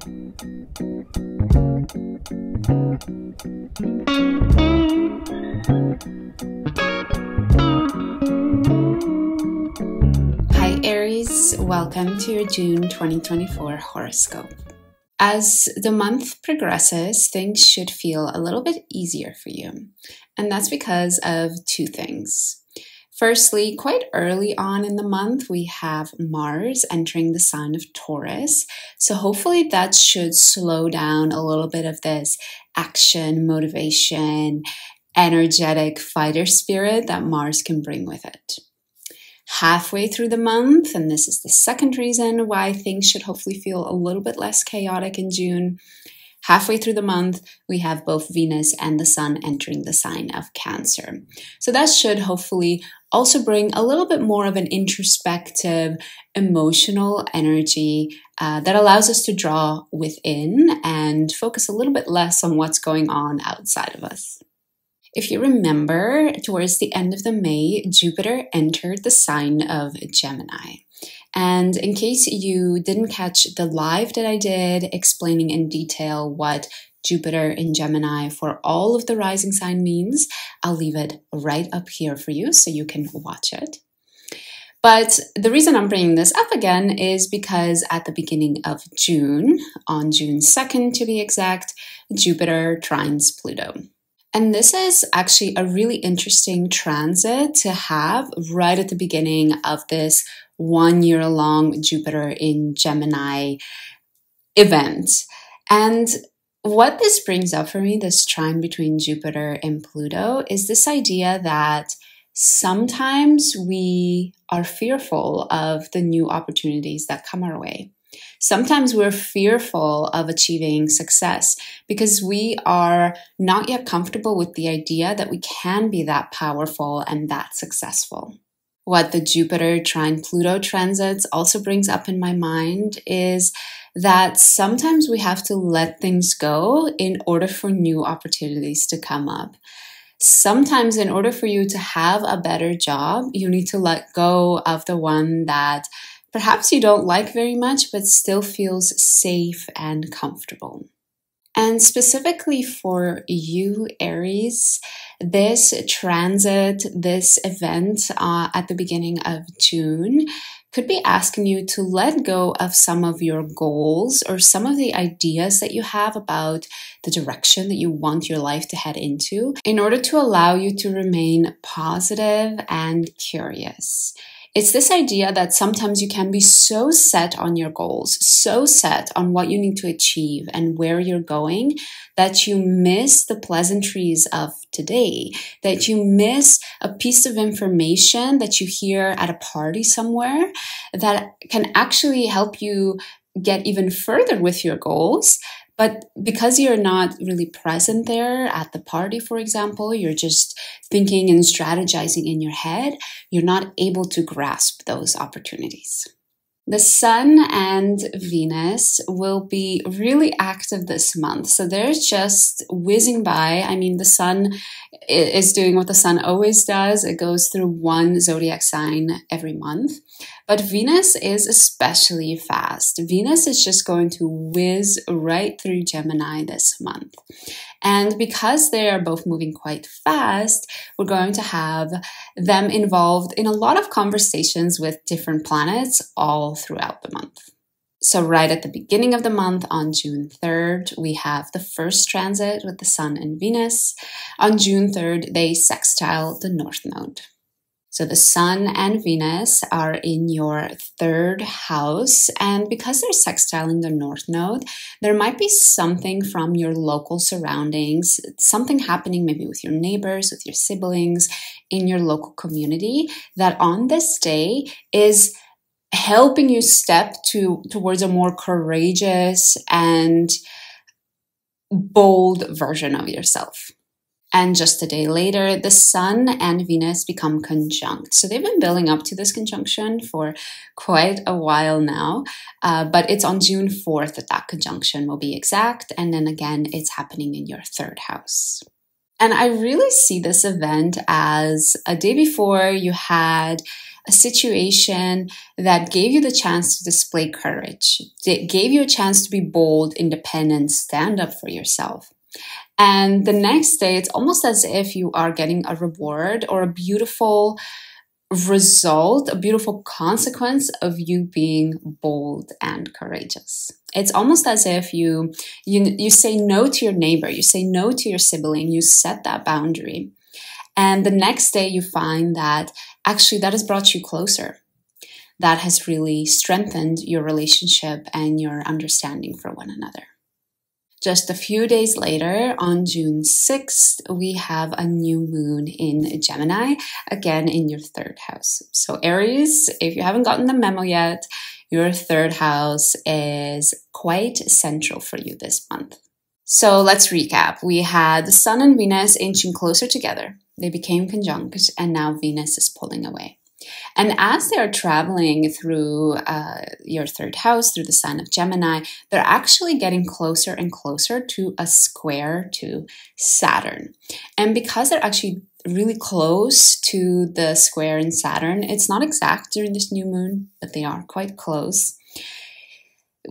Hi Aries, welcome to your June 2024 horoscope. As the month progresses, things should feel a little bit easier for you, and that's because of two things. Firstly, quite early on in the month, we have Mars entering the sign of Taurus. So hopefully that should slow down a little bit of this action, motivation, energetic fighter spirit that Mars can bring with it. Halfway through the month, and this is the second reason why things should hopefully feel a little bit less chaotic in June, halfway through the month, we have both Venus and the Sun entering the sign of Cancer. So that should hopefully also bring a little bit more of an introspective, emotional energy that allows us to draw within and focus a little bit less on what's going on outside of us. If you remember, towards the end of May, Jupiter entered the sign of Gemini. And in case you didn't catch the live that I did explaining in detail what Jupiter in Gemini for all of the rising sign means, I'll leave it right up here for you so you can watch it. But the reason I'm bringing this up again is because at the beginning of June, on June 2nd to be exact, Jupiter trines Pluto. And this is actually a really interesting transit to have right at the beginning of this one-year-long Jupiter in Gemini event. And what this brings up for me, this trine between Jupiter and Pluto, is this idea that sometimes we are fearful of the new opportunities that come our way. Sometimes we're fearful of achieving success because we are not yet comfortable with the idea that we can be that powerful and that successful. What the Jupiter trine Pluto transits also brings up in my mind is that sometimes we have to let things go in order for new opportunities to come up. Sometimes in order for you to have a better job, you need to let go of the one that perhaps you don't like very much, but still feels safe and comfortable. And specifically for you, Aries, this transit, this event at the beginning of June could be asking you to let go of some of your goals or some of the ideas that you have about the direction that you want your life to head into in order to allow you to remain positive and curious. It's this idea that sometimes you can be so set on your goals, so set on what you need to achieve and where you're going, that you miss the pleasantries of today, that you miss a piece of information that you hear at a party somewhere that can actually help you get even further with your goals. But because you're not really present there at the party, for example, you're just thinking and strategizing in your head, you're not able to grasp those opportunities. The Sun and Venus will be really active this month. So they're just whizzing by. I mean, the Sun is doing what the Sun always does. It goes through one zodiac sign every month. But Venus is especially fast. Venus is just going to whiz right through Gemini this month. And because they are both moving quite fast, we're going to have them involved in a lot of conversations with different planets all throughout the month. So right at the beginning of the month, on June 3rd, we have the first transit with the Sun and Venus. On June 3rd, they sextile the North Node. So the Sun and Venus are in your third house, and because they're sextiling the North Node, there might be something from your local surroundings, something happening maybe with your neighbors, with your siblings, in your local community, that on this day is helping you step towards a more courageous and bold version of yourself. And just a day later, the Sun and Venus become conjunct. So they've been building up to this conjunction for quite a while now, but it's on June 4th that conjunction will be exact. And then again, it's happening in your third house. And I really see this event as a day before you had a situation that gave you the chance to display courage, that gave you a chance to be bold, independent, stand up for yourself. And the next day, it's almost as if you are getting a reward or a beautiful result, a beautiful consequence of you being bold and courageous. It's almost as if you say no to your neighbor, you say no to your sibling, you set that boundary. And the next day you find that actually that has brought you closer. That has really strengthened your relationship and your understanding for one another. Just a few days later, on June 6th, we have a new moon in Gemini, again in your third house. So Aries, if you haven't gotten the memo yet, your third house is quite central for you this month. So let's recap. We had the Sun and Venus inching closer together. They became conjunct, and now Venus is pulling away. And as they are traveling through your third house, through the sign of Gemini, they're actually getting closer and closer to a square to Saturn. And because they're actually really close to the square in Saturn, it's not exact during this new moon, but they are quite close.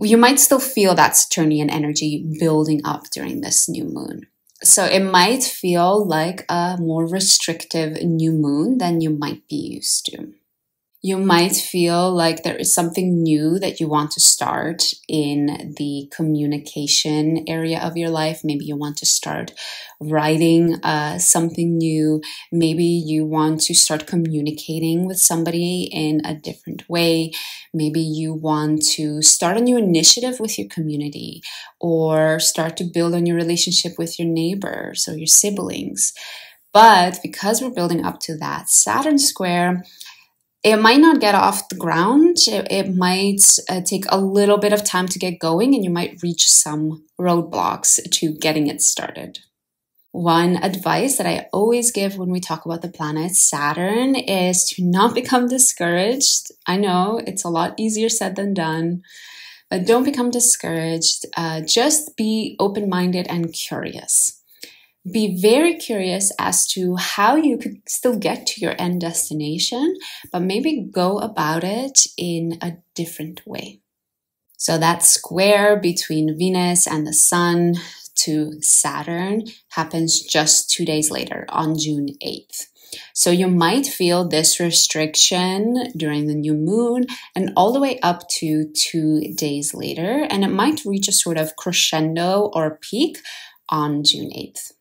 You might still feel that Saturnian energy building up during this new moon. So it might feel like a more restrictive new moon than you might be used to. You might feel like there is something new that you want to start in the communication area of your life. Maybe you want to start writing something new. Maybe you want to start communicating with somebody in a different way. Maybe you want to start a new initiative with your community or start to build on your relationship with your neighbors or your siblings. But because we're building up to that Saturn square, it might not get off the ground. It might take a little bit of time to get going, and you might reach some roadblocks to getting it started. One advice that I always give when we talk about the planet Saturn is to not become discouraged. I know it's a lot easier said than done, but don't become discouraged. Just be open-minded and curious. Be very curious as to how you could still get to your end destination, but maybe go about it in a different way. So that square between Venus and the Sun to Saturn happens just 2 days later, on June 8th. So you might feel this restriction during the new moon and all the way up to 2 days later, and it might reach a sort of crescendo or peak on June 8th.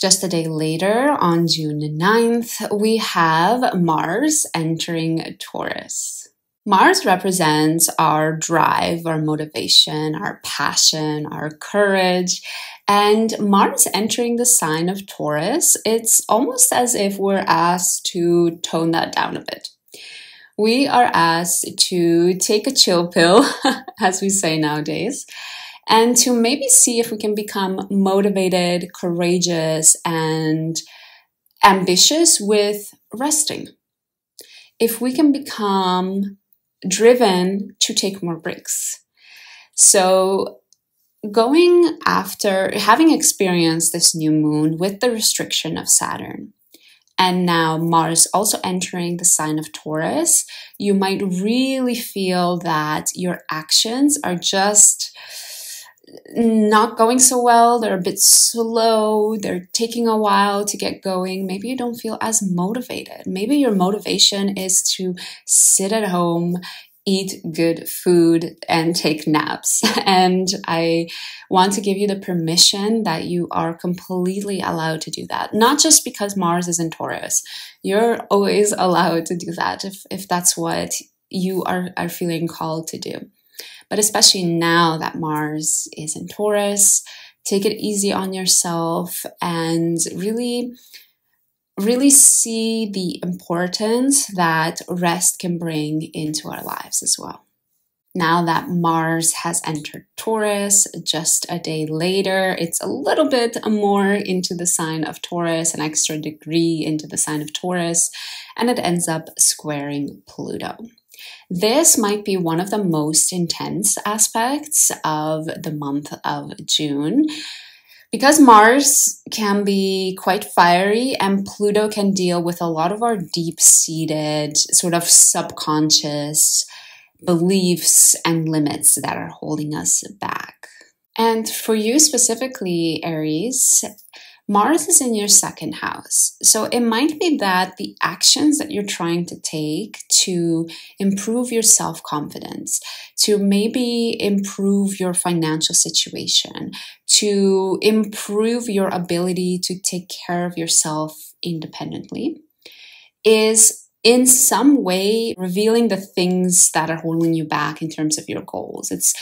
Just a day later, on June 9th, we have Mars entering Taurus. Mars represents our drive, our motivation, our passion, our courage. And Mars entering the sign of Taurus, it's almost as if we're asked to tone that down a bit. We are asked to take a chill pill, as we say nowadays, and to maybe see if we can become motivated, courageous, and ambitious with resting. If we can become driven to take more breaks. So going after, having experienced this new moon with the restriction of Saturn, and now Mars also entering the sign of Taurus, you might really feel that your actions are just not going so well, they're a bit slow, they're taking a while to get going. Maybe you don't feel as motivated. Maybe your motivation is to sit at home, eat good food, and take naps. And I want to give you the permission that you are completely allowed to do that. Not just because Mars is in Taurus. You're always allowed to do that if that's what you are feeling called to do. But especially now that Mars is in Taurus, take it easy on yourself and really see the importance that rest can bring into our lives as well. Now that Mars has entered Taurus, just a day later, it's a little bit more into the sign of Taurus, an extra degree into the sign of Taurus, and it ends up squaring Pluto. This might be one of the most intense aspects of the month of June. Because Mars can be quite fiery and Pluto can deal with a lot of our deep-seated, sort of subconscious beliefs and limits that are holding us back. And for you specifically, Aries, Mars is in your second house. So it might be that the actions that you're trying to take to improve your self-confidence, to maybe improve your financial situation, to improve your ability to take care of yourself independently, is in some way revealing the things that are holding you back in terms of your goals. It's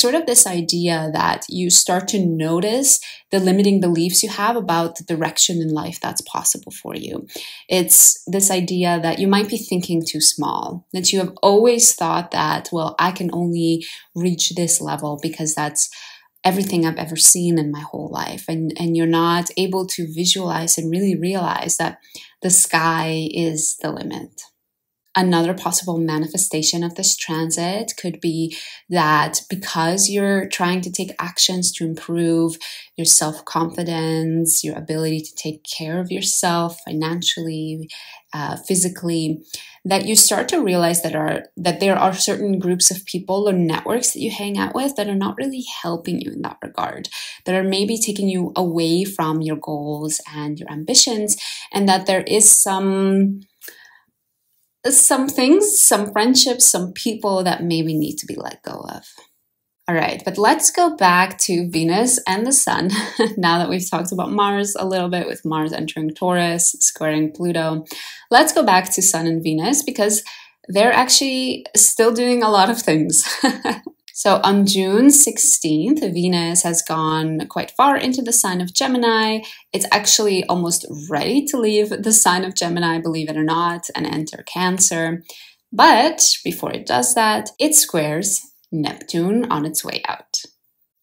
sort of this idea that you start to notice the limiting beliefs you have about the direction in life that's possible for you. It's this idea that you might be thinking too small, that you have always thought that, well, I can only reach this level because that's everything I've ever seen in my whole life. And you're not able to visualize and really realize that the sky is the limit. Another possible manifestation of this transit could be that because you're trying to take actions to improve your self-confidence, your ability to take care of yourself financially, physically, that you start to realize that there are certain groups of people or networks that you hang out with that are not really helping you in that regard, that are maybe taking you away from your goals and your ambitions, and that there is some things, some friendships, some people that maybe need to be let go of. All right, but let's go back to Venus and the Sun. Now that we've talked about Mars a little bit, with Mars entering Taurus, squaring Pluto, let's go back to Sun and Venus because they're actually still doing a lot of things. So on June 16th, Venus has gone quite far into the sign of Gemini. It's actually almost ready to leave the sign of Gemini, believe it or not, and enter Cancer. But before it does that, it squares Neptune on its way out.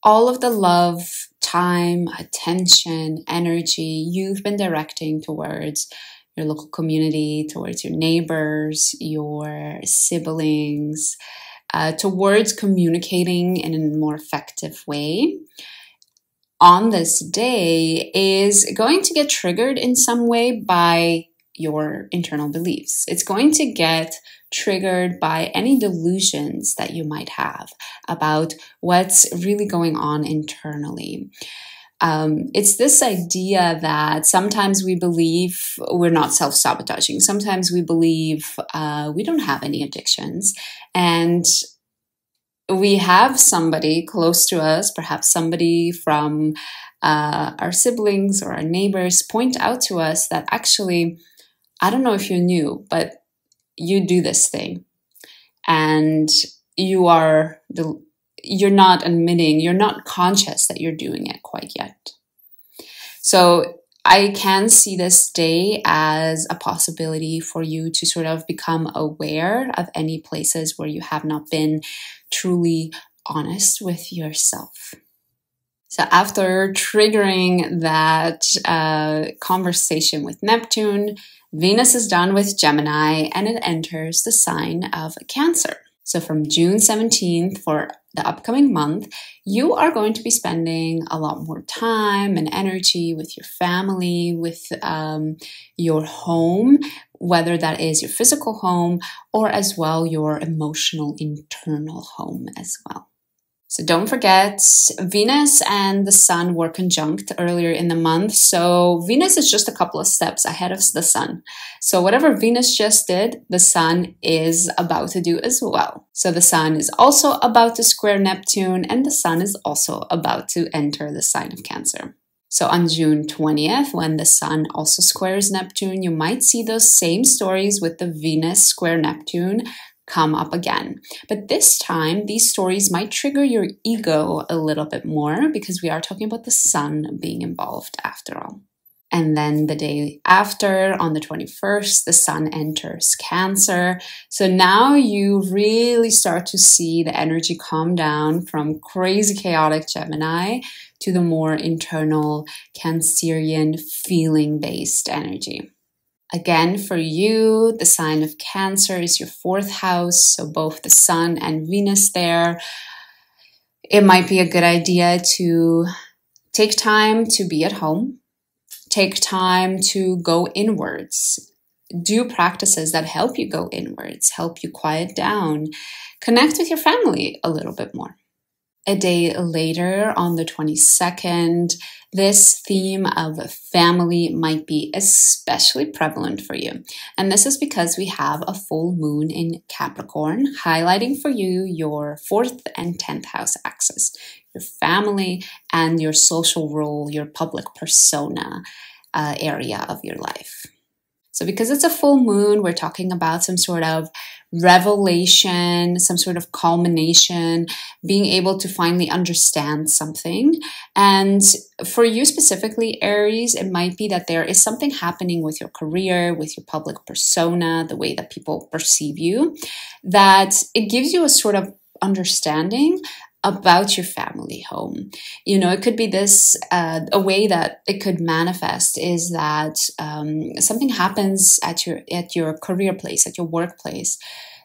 All of the love, time, attention, energy you've been directing towards your local community, towards your neighbors, your siblings, towards communicating in a more effective way on this day is going to get triggered in some way by your internal beliefs. It's going to get triggered by any delusions that you might have about what's really going on internally. It's this idea that sometimes we believe we're not self-sabotaging. Sometimes we believe we don't have any addictions. And we have somebody close to us, perhaps somebody from our siblings or our neighbors, point out to us that actually, I don't know if you knew, but you do this thing. And you are you're not admitting, you're not conscious that you're doing it quite yet. So I can see this day as a possibility for you to sort of become aware of any places where you have not been truly honest with yourself. So after triggering that conversation with Neptune, Venus is done with Gemini and it enters the sign of Cancer. So from June 17th for the upcoming month, you are going to be spending a lot more time and energy with your family, with your home, whether that is your physical home or as well your emotional internal home as well. So don't forget, Venus and the Sun were conjunct earlier in the month. So Venus is just a couple of steps ahead of the Sun. So whatever Venus just did, the Sun is about to do as well. So the Sun is also about to square Neptune, and the Sun is also about to enter the sign of Cancer. So on June 20th, when the Sun also squares Neptune, you might see those same stories with the Venus square Neptune come up again. But this time, these stories might trigger your ego a little bit more because we are talking about the Sun being involved after all. And then the day after, on the 21st, the Sun enters Cancer. So now you really start to see the energy calm down from crazy chaotic Gemini to the more internal Cancerian feeling-based energy. Again, for you, the sign of Cancer is your fourth house, so both the Sun and Venus there. It might be a good idea to Take time to be at home. Take time to go inwards. Do practices that help you go inwards, help you quiet down. Connect with your family a little bit more. A day later, on the 22nd, this theme of family might be especially prevalent for you. And this is because we have a full moon in Capricorn, highlighting for you your 4th and 10th house axis, your family and your social role, your public persona area of your life. So because it's a full moon, we're talking about some sort of revelation, some sort of culmination, being able to finally understand something. And for you specifically, Aries, it might be that there is something happening with your career, with your public persona, the way that people perceive you, that it gives you a sort of understanding about your family home. You know, it could be this, a way that it could manifest is that something happens at your career place, at your workplace,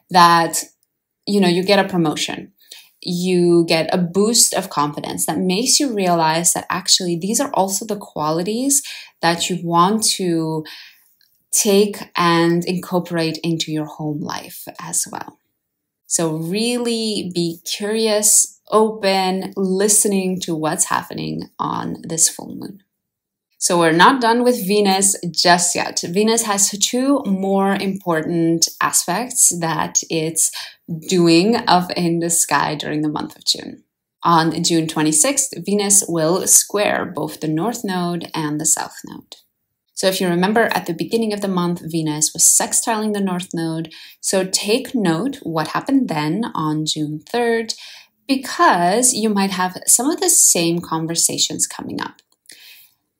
that, you know, you get a promotion, you get a boost of confidence that makes you realize that actually these are also the qualities that you want to take and incorporate into your home life as well. So really be curious, open, listening to what's happening on this full moon. So we're not done with Venus just yet. Venus has two more important aspects that it's doing up in the sky during the month of June. On June 26th, Venus will square both the North Node and the South Node. So if you remember, at the beginning of the month, Venus was sextiling the North Node. So take note what happened then on June 3rd, because you might have some of the same conversations coming up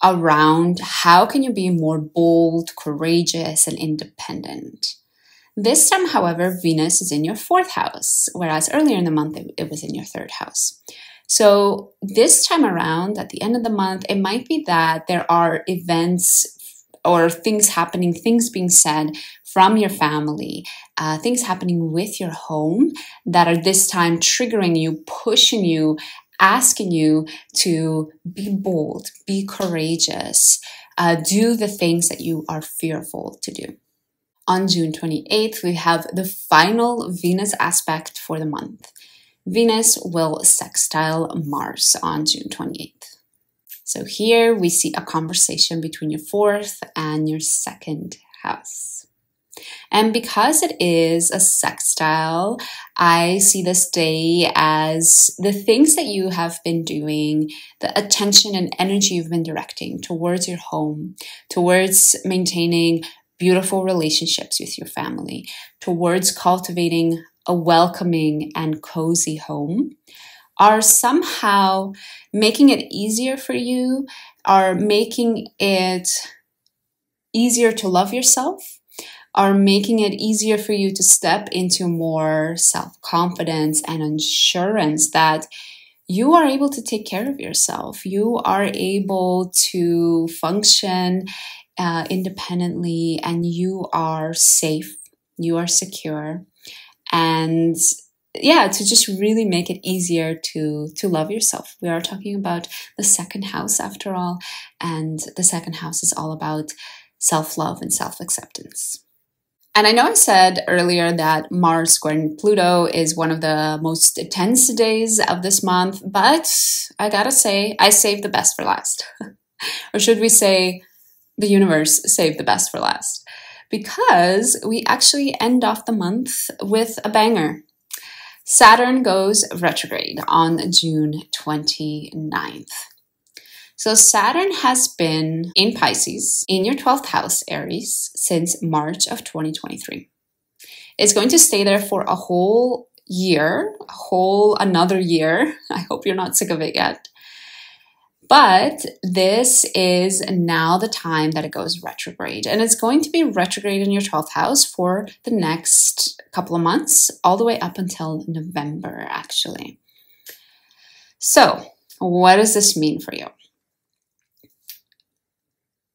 around how can you be more bold, courageous, and independent. This time, however, Venus is in your 4th house, whereas earlier in the month, it was in your 3rd house. So this time around, at the end of the month, it might be that there are events or things happening, things being said from your family, things happening with your home that are this time triggering you, pushing you, asking you to be bold, be courageous, do the things that you are fearful to do. On June 28th, we have the final Venus aspect for the month. Venus will sextile Mars on June 28th. So here we see a conversation between your 4th and your 2nd house. And because it is a sextile, I see this day as the things that you have been doing, the attention and energy you've been directing towards your home, towards maintaining beautiful relationships with your family, towards cultivating a welcoming and cozy home, are somehow making it easier for you, are making it easier to love yourself, are making it easier for you to step into more self-confidence and assurance that you are able to take care of yourself. You are able to function independently, and you are safe, you are secure. And yeah, to just really make it easier to love yourself. We are talking about the 2nd house after all, and the 2nd house is all about self-love and self-acceptance. And I know I said earlier that Mars squaring Pluto is one of the most tense days of this month, but I gotta say, I saved the best for last. Or should we say, the universe saved the best for last. Because we actually end off the month with a banger. Saturn goes retrograde on June 29th. So Saturn has been in Pisces, in your 12th house, Aries, since March of 2023. It's going to stay there for a whole year, another year. I hope you're not sick of it yet. But this is now the time that it goes retrograde, and it's going to be retrograde in your 12th house for the next couple of months, all the way up until November, actually. So what does this mean for you?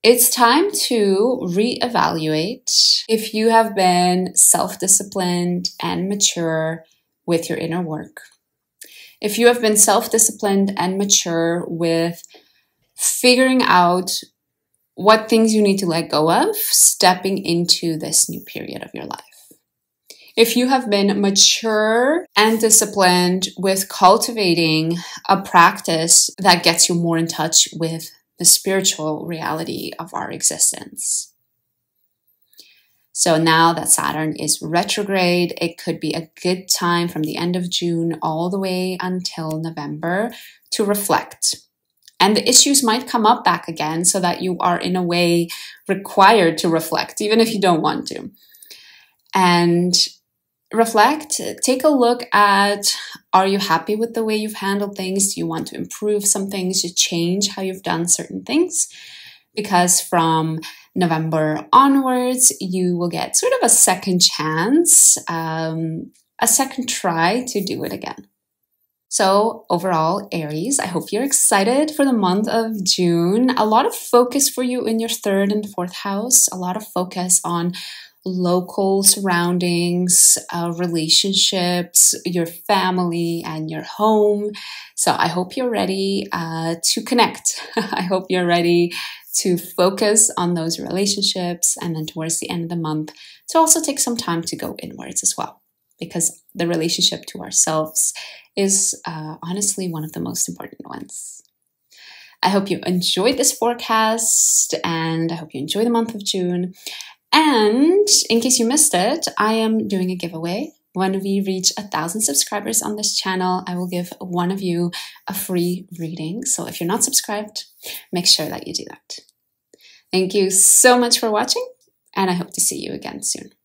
It's time to reevaluate if you have been self-disciplined and mature with your inner work. If you have been self-disciplined and mature with figuring out what things you need to let go of stepping into this new period of your life. If you have been mature and disciplined with cultivating a practice that gets you more in touch with the spiritual reality of our existence. So now that Saturn is retrograde, it could be a good time from the end of June all the way until November to reflect. And the issues might come up back again so that you are in a way required to reflect, even if you don't want to. And reflect, take a look at, are you happy with the way you've handled things? Do you want to improve some things? Do you change how you've done certain things? Because from November onwards, you will get sort of a second chance, a second try to do it again. So overall, Aries, I hope you're excited for the month of June. A lot of focus for you in your third and fourth house, a lot of focus on local surroundings, relationships, your family and your home. So I hope you're ready to connect. I hope you're ready to focus on those relationships, and then towards the end of the month to also take some time to go inwards as well, because the relationship to ourselves is honestly one of the most important ones. I hope you enjoyed this forecast, and I hope you enjoy the month of June. And in case you missed it, I am doing a giveaway. When we reach 1,000 subscribers on this channel, I will give one of you a free reading. So if you're not subscribed, make sure that you do that. Thank you so much for watching, and I hope to see you again soon.